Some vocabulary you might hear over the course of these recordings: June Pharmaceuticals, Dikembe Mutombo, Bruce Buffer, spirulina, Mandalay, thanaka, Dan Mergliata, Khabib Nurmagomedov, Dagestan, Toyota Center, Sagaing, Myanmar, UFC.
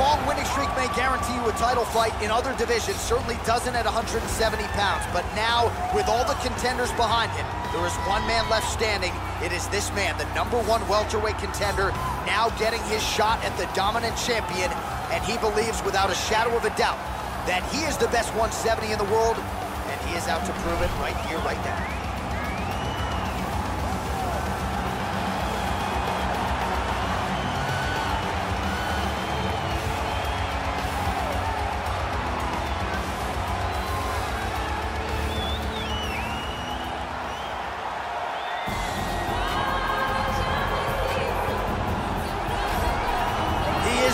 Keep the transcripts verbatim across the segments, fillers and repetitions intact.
long winning streak may guarantee you a title fight in other divisions, certainly doesn't at one hundred seventy pounds. But now, with all the contenders behind him, there is one man left standing. It is this man, the number one welterweight contender, now getting his shot at the dominant champion. And he believes without a shadow of a doubt that he is the best one seventy in the world, and he is out to prove it right here, right now.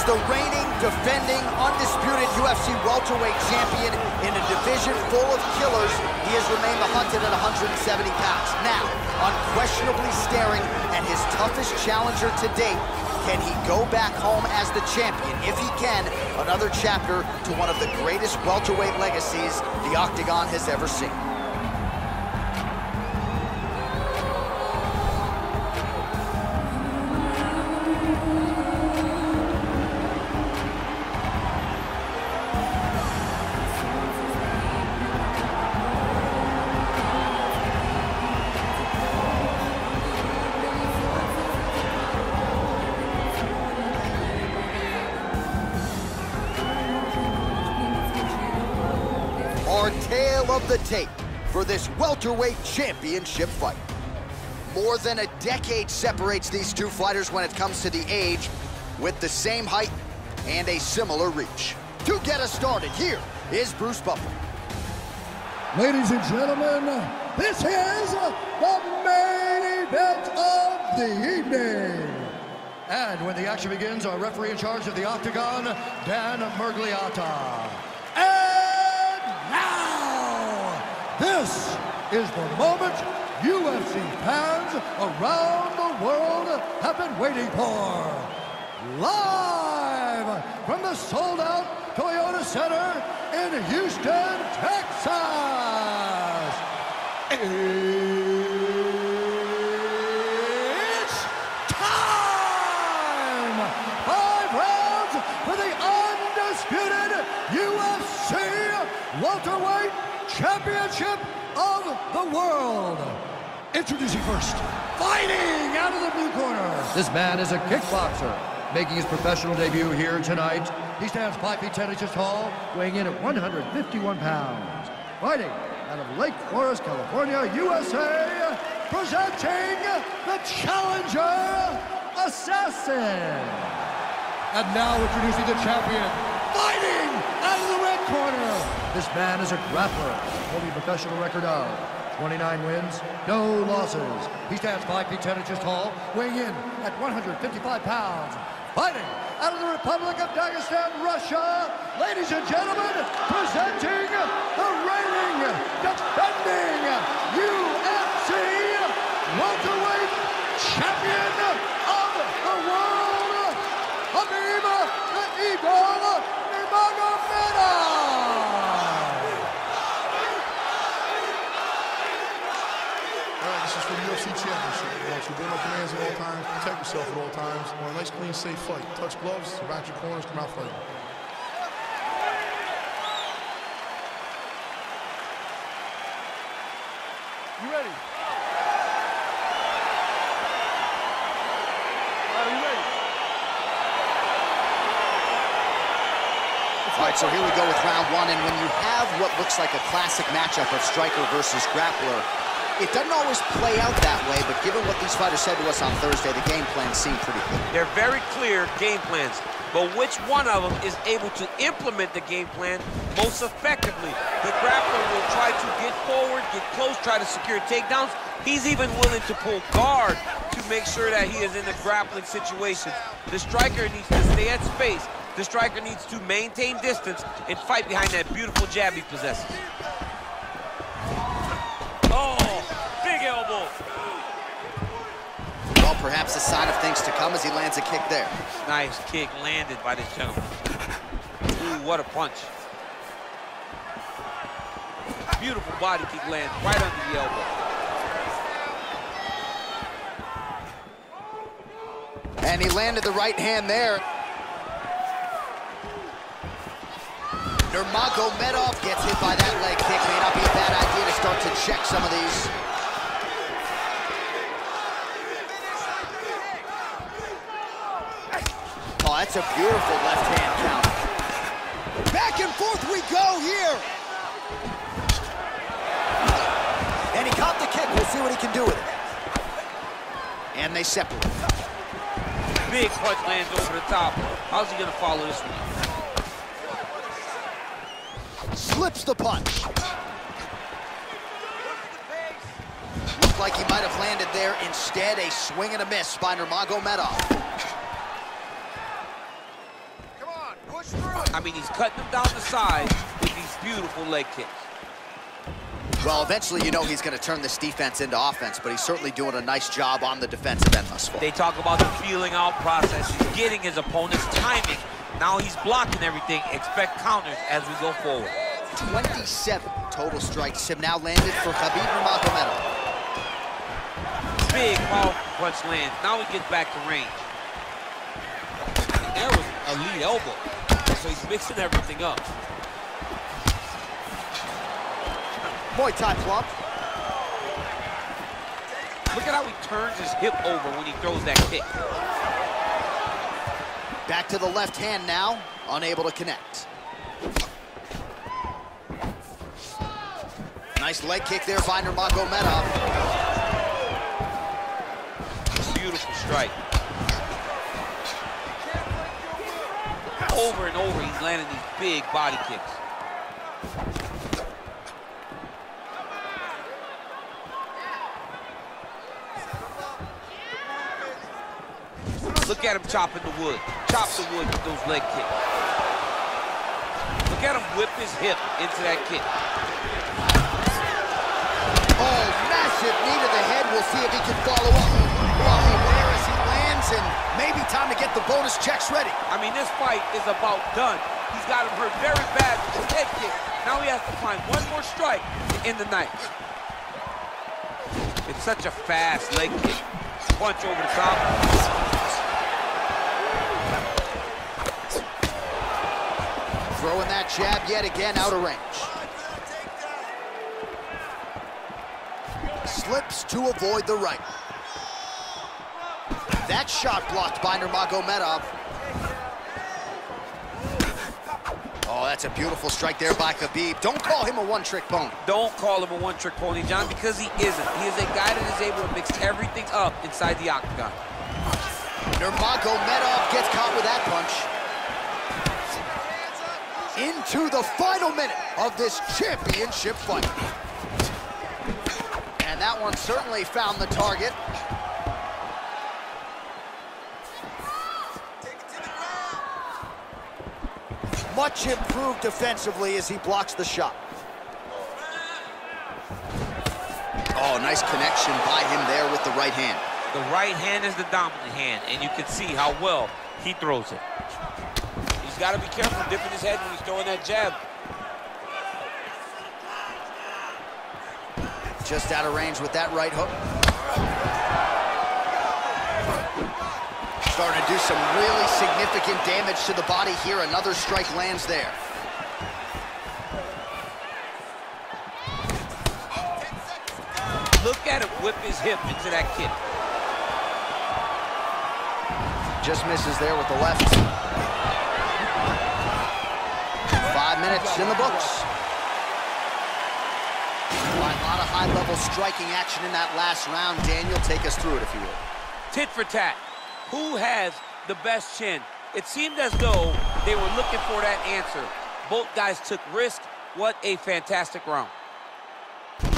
The reigning, defending, undisputed U F C welterweight champion in a division full of killers, he has remained the hunted at one hundred seventy pounds. Now, unquestionably staring at his toughest challenger to date, can he go back home as the champion? If he can, another chapter to one of the greatest welterweight legacies the Octagon has ever seen. Tale of the tape for this welterweight championship fight. More than a decade separates these two fighters when it comes to the age, with the same height and a similar reach. To get us started, here is Bruce Buffer. Ladies and gentlemen, this is the main event of the evening. And when the action begins, our referee in charge of the Octagon, Dan Mergliata. This is the moment U F C fans around the world have been waiting for. Live from the sold-out Toyota Center in Houston, Texas, it's time! Five rounds for the undisputed U F C welterweight championship of the world. Introducing first, fighting out of the blue corner. This man is a kickboxer, making his professional debut here tonight. He stands five feet ten inches tall, weighing in at one hundred fifty-one pounds. Fighting out of Lake Forest, California, U S A, presenting the challenger, Assassin. And now introducing the champion, fighting out of the red corner. This man is a grappler, holding a professional record of twenty-nine wins, no losses. He stands five feet ten inches tall, weighing in at one hundred fifty-five pounds. Fighting out of the Republic of Dagestan, Russia, ladies and gentlemen, presenting the reigning, defending U F C welterweight champion of the world, Khabib Nurmagomedov. For the U F C championship, you want to be on your commands at all times, protect yourself at all times, want a nice, clean, safe fight. Touch gloves, surround your corners, come out fighting. You ready? Are you ready? All right, so here we go with round one, and when you have what looks like a classic matchup of striker versus grappler, it doesn't always play out that way, but given what these fighters said to us on Thursday, the game plans seem pretty clear. They're very clear game plans, but which one of them is able to implement the game plan most effectively? The grappler will try to get forward, get close, try to secure takedowns. He's even willing to pull guard to make sure that he is in the grappling situation. The striker needs to stay at space. The striker needs to maintain distance and fight behind that beautiful jab he possesses. Well, perhaps a sign of things to come as he lands a kick there. Nice kick landed by this gentleman. Ooh, what a punch. Beautiful body kick lands right under the elbow. And he landed the right hand there. Nurmagomedov gets hit by that leg kick. May not be a bad idea to start to check some of these. Oh, that's a beautiful left-hand counter. Back and forth we go here. And he caught the kick. We'll see what he can do with it. And they separate. Big punch lands over the top. How's he gonna follow this one? Slips the punch. Looked like he might have landed there. Instead, a swing and a miss by Nurmagomedov. I mean, he's cutting them down the side with these beautiful leg kicks. Well, eventually, you know he's going to turn this defense into offense, but he's certainly doing a nice job on the defensive end thus far. They talk about the feeling out process. He's getting his opponent's timing. Now he's blocking everything. Expect counters as we go forward. twenty-seven total strikes have now landed for Khabib Nurmagomedov. Big powerful punch lands. Now he gets back to range. That was a lead elbow. So he's mixing everything up. Muay Thai flop. Look at how he turns his hip over when he throws that kick. Back to the left hand now, unable to connect. Nice leg kick there by Nurmagomedov. Beautiful strike. Over and over, he's landing these big body kicks. Look at him chopping the wood. Chop the wood with those leg kicks. Look at him whip his hip into that kick. Oh, massive knee to the head. We'll see if he can follow up. Whoa. And maybe time to get the bonus checks ready. I mean, this fight is about done. He's got him hurt very bad with his head kick. Now he has to find one more strike to end the night. It's such a fast leg kick. Punch over the top. Throwing that jab yet again out of range. Slips to avoid the right. That shot blocked by Nurmagomedov. Oh, that's a beautiful strike there by Khabib. Don't call him a one-trick pony. Don't call him a one-trick pony, John, because he isn't. He is a guy that is able to mix everything up inside the octagon. Nurmagomedov gets caught with that punch. Into the final minute of this championship fight. And that one certainly found the target. Much improved defensively as he blocks the shot. Oh, nice connection by him there with the right hand. The right hand is the dominant hand, and you can see how well he throws it. He's got to be careful dipping his head when he's throwing that jab. Just out of range with that right hook. Starting to do some really significant damage to the body here. Another strike lands there. Look at him whip his hip into that kick. Just misses there with the left. Five minutes in the books. Quite a lot of high-level striking action in that last round. Daniel, take us through it, if you will. Tit for tat. Who has the best chin? It seemed as though they were looking for that answer. Both guys took risk. What a fantastic round. That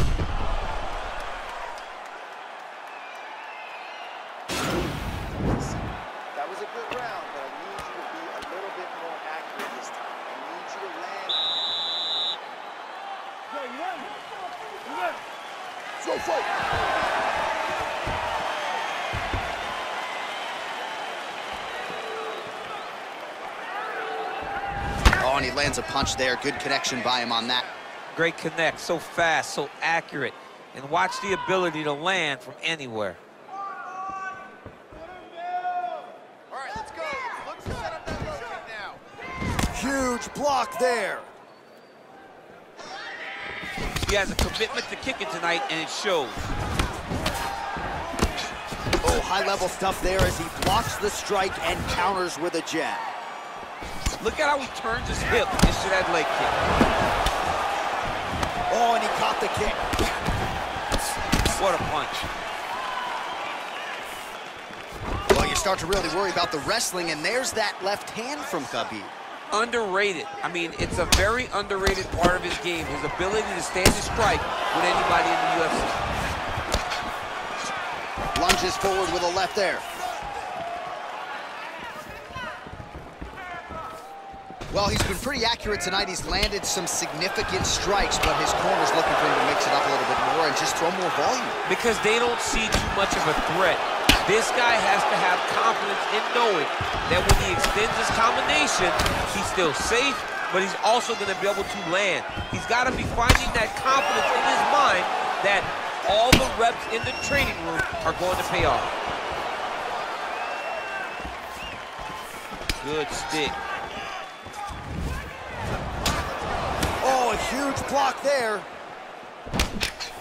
was a good round, but I need you to be a little bit more accurate this time. I need you to land. Yo, you ready? You ready? So fight. And he lands a punch there. Good connection by him on that. Great connect. So fast, so accurate. And watch the ability to land from anywhere. All right, let's go. Let's set up that low kick now. Huge block there. He has a commitment to kicking tonight, and it shows. Oh, high-level stuff there as he blocks the strike and counters with a jab. Look at how he turns his hip into that leg kick. Oh, and he caught the kick. What a punch. Well, you start to really worry about the wrestling, and there's that left hand from Khabib. Underrated. I mean, it's a very underrated part of his game, his ability to stand his strike with anybody in the U F C. Lunges forward with a left there. Well, he's been pretty accurate tonight. He's landed some significant strikes, but his corner's looking for him to mix it up a little bit more and just throw more volume. Because they don't see too much of a threat. This guy has to have confidence in knowing that when he extends his combination, he's still safe, but he's also going to be able to land. He's got to be finding that confidence in his mind that all the reps in the training room are going to pay off. Good stick. Oh, a huge block there.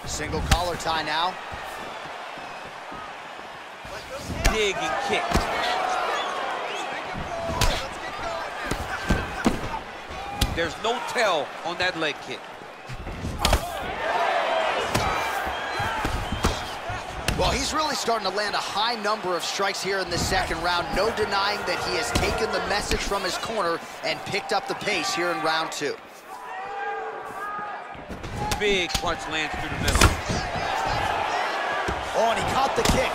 Single collar tie now. Dig and kick. There's no tell on that leg kick. Well, he's really starting to land a high number of strikes here in the second round. No denying that he has taken the message from his corner and picked up the pace here in round two. Big punch lands through the middle. Oh, and he caught the kick.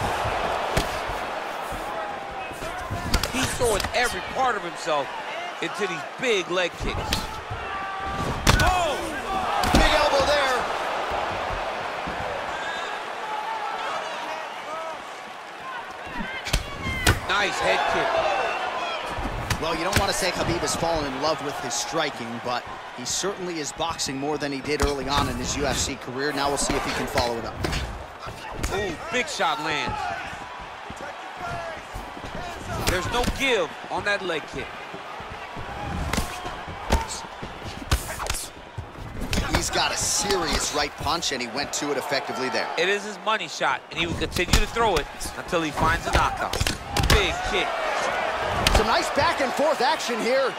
He's throwing every part of himself into these big leg kicks. Oh! Big elbow there. Nice head kick. Well, you don't want to say Khabib has fallen in love with his striking, but he certainly is boxing more than he did early on in his U F C career. Now we'll see if he can follow it up. Ooh, big shot lands. There's no give on that leg kick. He's got a serious right punch, and he went to it effectively there. It is his money shot, and he will continue to throw it until he finds a knockout. Big kick. Some nice back and forth action here.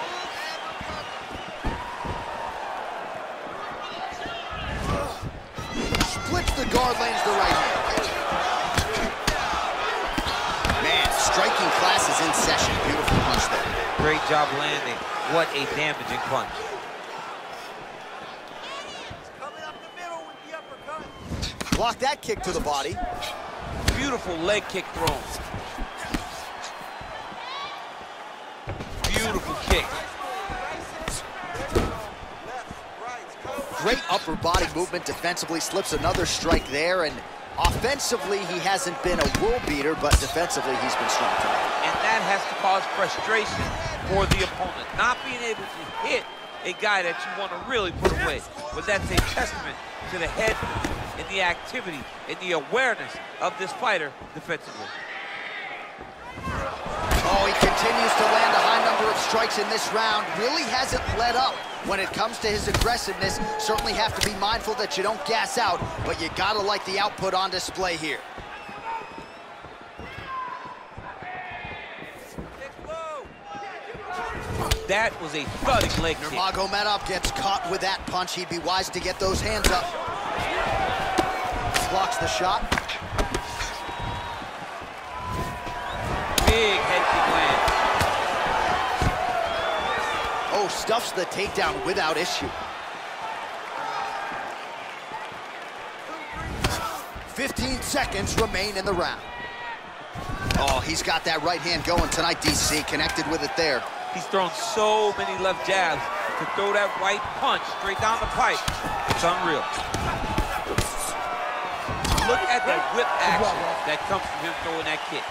Splits the guard, lands the right hand. Striking class is in session. Beautiful punch there. Great job landing. What a damaging punch. Coming up the middle with the uppercut. Block that kick to the body. Beautiful leg kick thrown. Beautiful kick. Great upper body movement defensively. Slips another strike there, and offensively, he hasn't been a world beater, but defensively, he's been strong tonight. And that has to cause frustration for the opponent. Not being able to hit a guy that you want to really put away. But that's a testament to the head and the activity and the awareness of this fighter defensively. Oh, he continues to land a high number of strikes in this round. Really hasn't let up. When it comes to his aggressiveness, certainly have to be mindful that you don't gas out, but you gotta like the output on display here. That was a thudding leg kick. Nurmagomedov gets caught with that punch. He'd be wise to get those hands up. Blocks the shot. Big head kick lands. Oh, stuffs the takedown without issue. fifteen seconds remain in the round. Oh, he's got that right hand going tonight, D C. Connected with it there. He's thrown so many left jabs. To throw that right punch straight down the pipe, it's unreal. Look at that whip action that comes from him throwing that kick.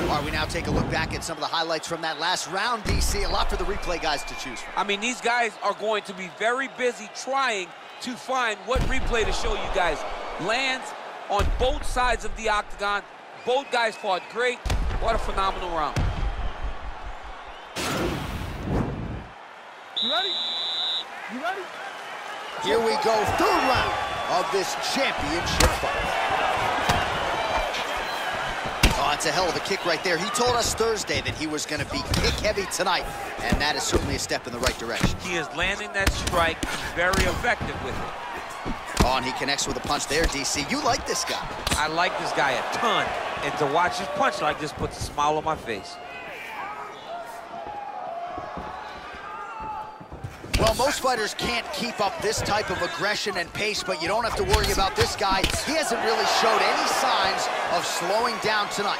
All right, we now take a look back at some of the highlights from that last round, D C. A lot for the replay guys to choose from. I mean, these guys are going to be very busy trying to find what replay to show you guys. Lands on both sides of the octagon. Both guys fought great. What a phenomenal round. ready? You ready? Here we go, third round of this championship fight. Oh, it's a hell of a kick right there. He told us Thursday that he was going to be kick-heavy tonight, and that is certainly a step in the right direction. He is landing that strike very effective with it. Oh, and he connects with a punch there, D C. You like this guy. I like this guy a ton, and to watch his punch like this puts a smile on my face. Well, most fighters can't keep up this type of aggression and pace, but you don't have to worry about this guy. He hasn't really showed any signs of slowing down tonight.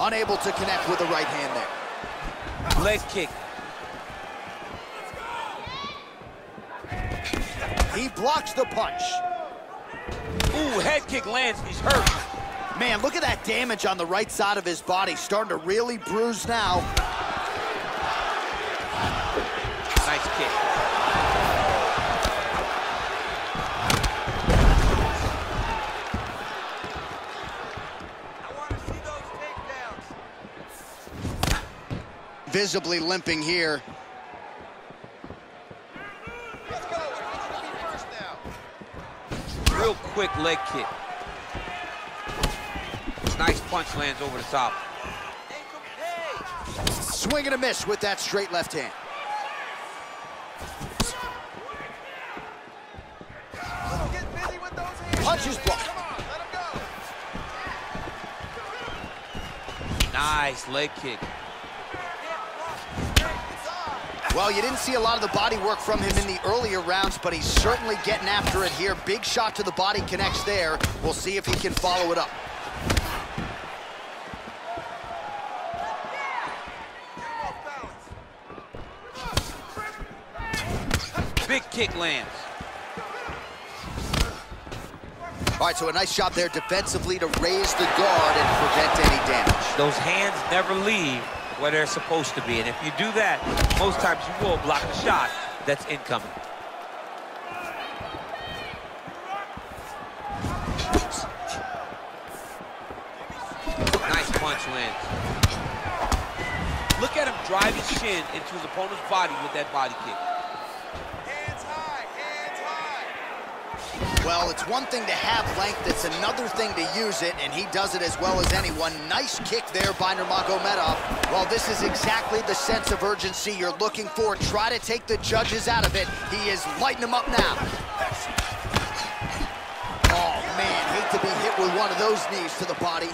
Unable to connect with the right hand there. Leg kick. He blocks the punch. Ooh, head kick lands. He's hurt. Man, look at that damage on the right side of his body. Starting to really bruise now. Nice kick. I want to see those takedowns. Visibly limping here. Let's go. Let's be first now. Real quick leg kick. Nice punch lands over the top. Swing and a miss with that straight left hand. Oh, get busy with those hands. Punch is blocked. Nice leg kick. Well, you didn't see a lot of the body work from him in the earlier rounds, but he's certainly getting after it here. Big shot to the body connects there. We'll see if he can follow it up. Big kick lands. All right, so a nice shot there defensively to raise the guard and prevent any damage. Those hands never leave where they're supposed to be, and if you do that, most times you will block a shot that's incoming. Nice punch lands. Look at him drive his shin into his opponent's body with that body kick. Hands high, hands high. Well, it's one thing to have length, it's another thing to use it, and he does it as well as anyone. Nice kick there by Nurmagomedov. Well, this is exactly the sense of urgency you're looking for. Try to take the judges out of it. He is lighting them up now. Oh, man, hate to be hit with one of those knees to the body.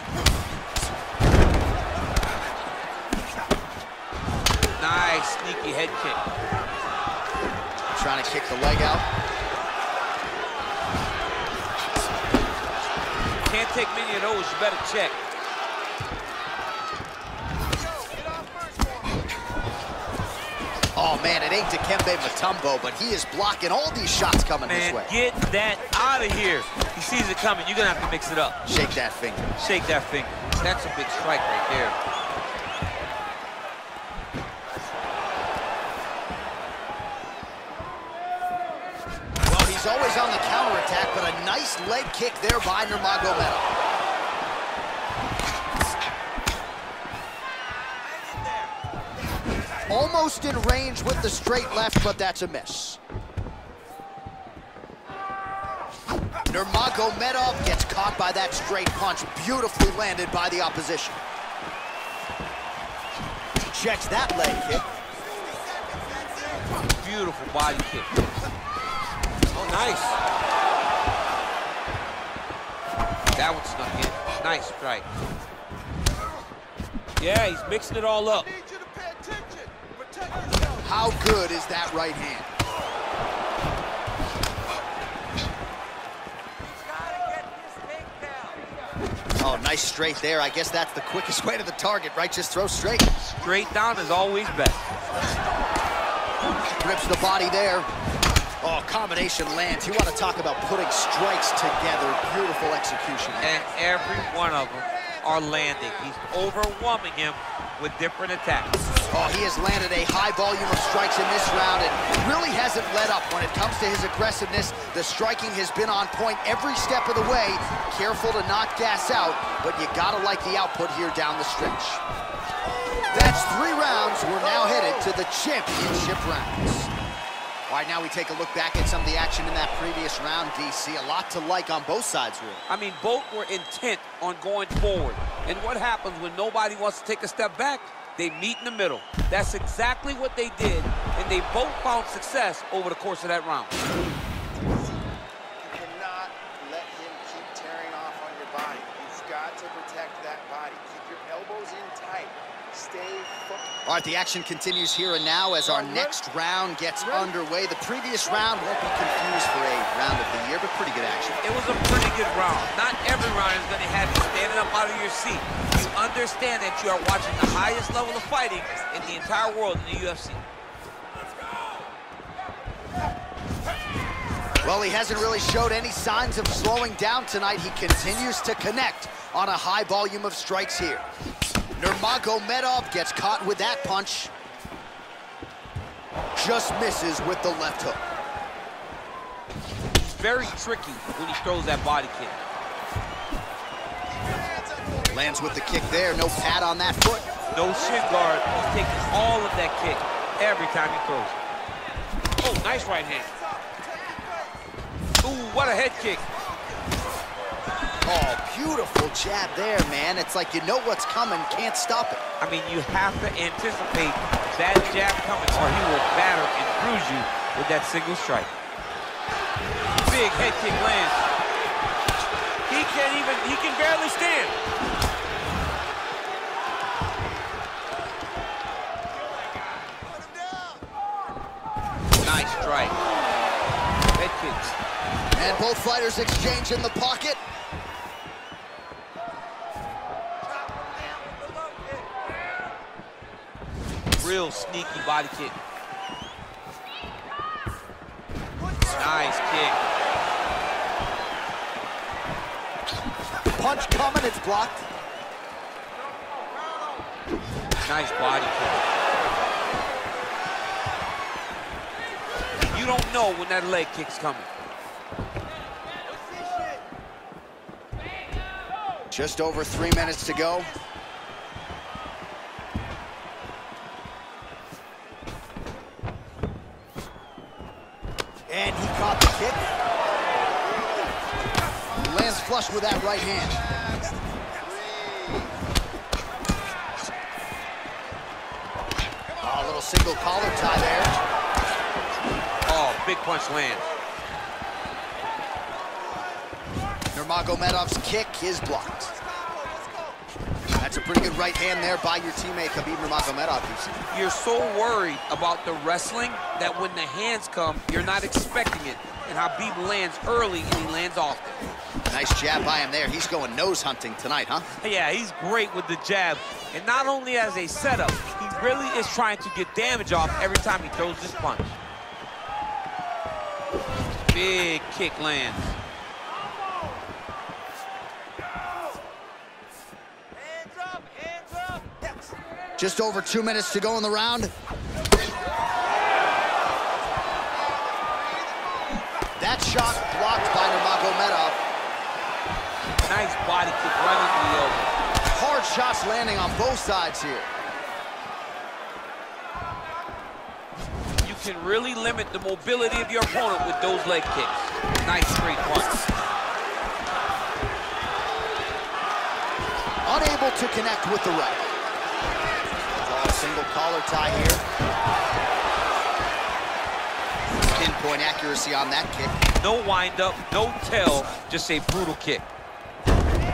Nice, sneaky head kick. Trying to kick the leg out. Can't take many of those, you better check. Oh, man, it ain't Dikembe Mutombo, but he is blocking all these shots coming man, this way. Get that out of here. He sees it coming. You're going to have to mix it up. Shake that finger. Shake that finger. That's a big strike right there. Well, he's always on the counterattack, but a nice leg kick there by Nurmagomedov. Almost in range with the straight left, but that's a miss. Nurmagomedov gets caught by that straight punch, beautifully landed by the opposition. Checks that leg kick. Beautiful body kick. Oh, nice. That one snuck in. Nice strike. Yeah, he's mixing it all up. How good is that right hand? Oh, nice straight there. I guess that's the quickest way to the target, right? Just throw straight. Straight down is always best. Rips the body there. Oh, combination lands. You want to talk about putting strikes together. Beautiful execution. And every one of them are landing. He's overwhelming him with different attacks. Oh, he has landed a high volume of strikes in this round and really hasn't let up when it comes to his aggressiveness. The striking has been on point every step of the way. Careful to not gas out. but you gotta like the output here down the stretch. That's three rounds. We're now headed to the championship rounds. All right, now we take a look back at some of the action in that previous round, D C. A lot to like on both sides, really. I mean, both were intent on going forward. And what happens when nobody wants to take a step back? They meet in the middle. That's exactly what they did, and they both found success over the course of that round. You cannot let him keep tearing off on your body. You've got to protect that body. Keep your elbows in tight. Stay focused. All right, the action continues here and now as our next round gets underway. The previous round won't be confused for a round of the year, but pretty good action. It was a pretty good round. Not every round is going to have you standing up out of your seat. Understand that you are watching the highest level of fighting in the entire world in the U F C. Well, he hasn't really showed any signs of slowing down tonight. He continues to connect on a high volume of strikes here. Nurmagomedov gets caught with that punch. Just misses with the left hook. It's very tricky when he throws that body kick. Lands with the kick there, no pad on that foot. No shin guard, he's taking all of that kick every time he throws it. Oh, nice right hand. Ooh, what a head kick. Oh, beautiful jab there, man. It's like you know what's coming, can't stop it. I mean, you have to anticipate that jab coming or he will batter and bruise you with that single strike. Big head kick lands. He can't even, he can barely stand. Nice strike. Head kicks. And both fighters exchange in the pocket. Real sneaky body kick. Nice kick. Punch coming, it's blocked. Nice body kick. You don't know when that leg kick's coming. Just over three minutes to go. And he caught the kick. Lands flush with that right hand. Oh, a little single collar tie there. Oh, big punch land. Nurmagomedov's kick is blocked. That's a pretty good right hand there by your teammate, Khabib Nurmagomedov. You're so worried about the wrestling that when the hands come, you're not expecting it. And Khabib lands early, and he lands often. Nice jab by him there. He's going nose hunting tonight, huh? Yeah, he's great with the jab. And not only as a setup, he really is trying to get damage off every time he throws this punch. Big kick lands. Hands up, hands up. Yes. Just over two minutes to go in the round. That shot blocked by Nurmagomedov. Nice body kick right into the elbow. Hard shots landing on both sides here. You can really limit the mobility of your opponent with those leg kicks. Nice straight punch. Unable to connect with the right. A single collar tie here. Pinpoint accuracy on that kick. No wind-up, no tell, just a brutal kick.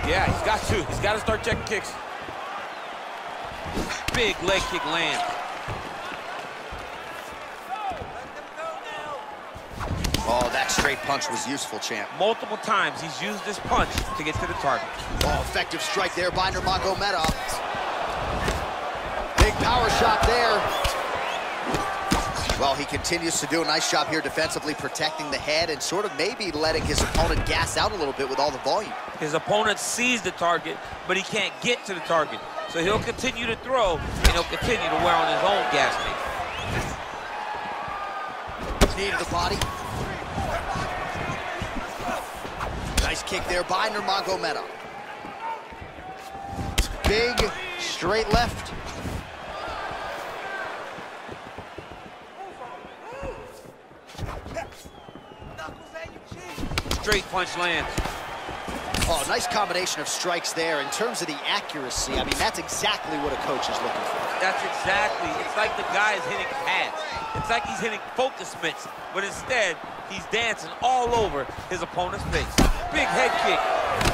Yeah, he's got to. He's got to start checking kicks. Big leg kick land. Oh, that straight punch was useful, champ. Multiple times he's used this punch to get to the target. Oh, effective strike there by Nurmagomedov. Big power shot there. Well, he continues to do a nice job here defensively, protecting the head and sort of maybe letting his opponent gas out a little bit with all the volume. His opponent sees the target, but he can't get to the target. So he'll continue to throw, and he'll continue to wear on his own gas tank. Knee to the body. Nice kick there by Nurmagomedov. big straight left. Straight punch lands. Oh, nice combination of strikes there. In terms of the accuracy, I mean, that's exactly what a coach is looking for. That's exactly. It's like the guy is hitting pads. It's like he's hitting focus mitts, but instead, he's dancing all over his opponent's face. Big head kick.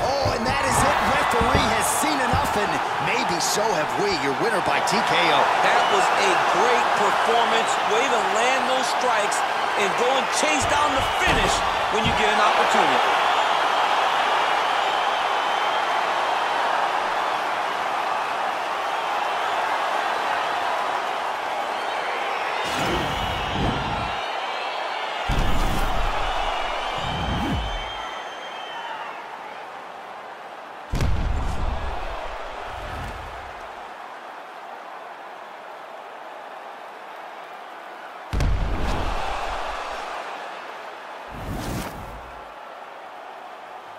Oh, and that is it. Referee has seen enough, and maybe so have we. Your winner by T K O. That was a great performance. Way to land those strikes and go and chase down the finish when you get an opportunity.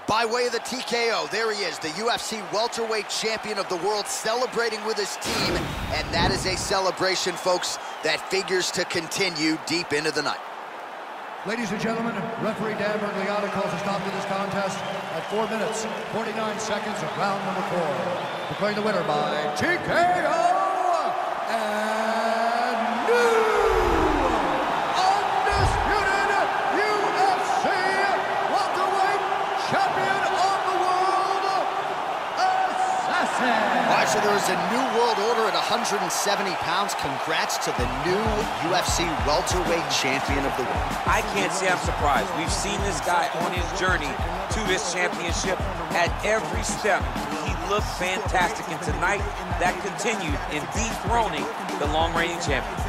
By way of the T K O, there he is, the U F C welterweight champion of the world, celebrating with his team, and that is a celebration, folks, that figures to continue deep into the night. Ladies and gentlemen, referee Dan Mergliata calls a stop to this contest at four minutes, forty-nine seconds of round number four, declaring the winner by T K O and new undisputed U F C welterweight champion of the world, Assassin. All right, so there is a new world order at one hundred seventy pounds. Congrats to the new U F C welterweight champion of the world. I can't say I'm surprised. We've seen this guy on his journey to this championship. At every step, he looked fantastic, and tonight that continued in dethroning the long-reigning champion.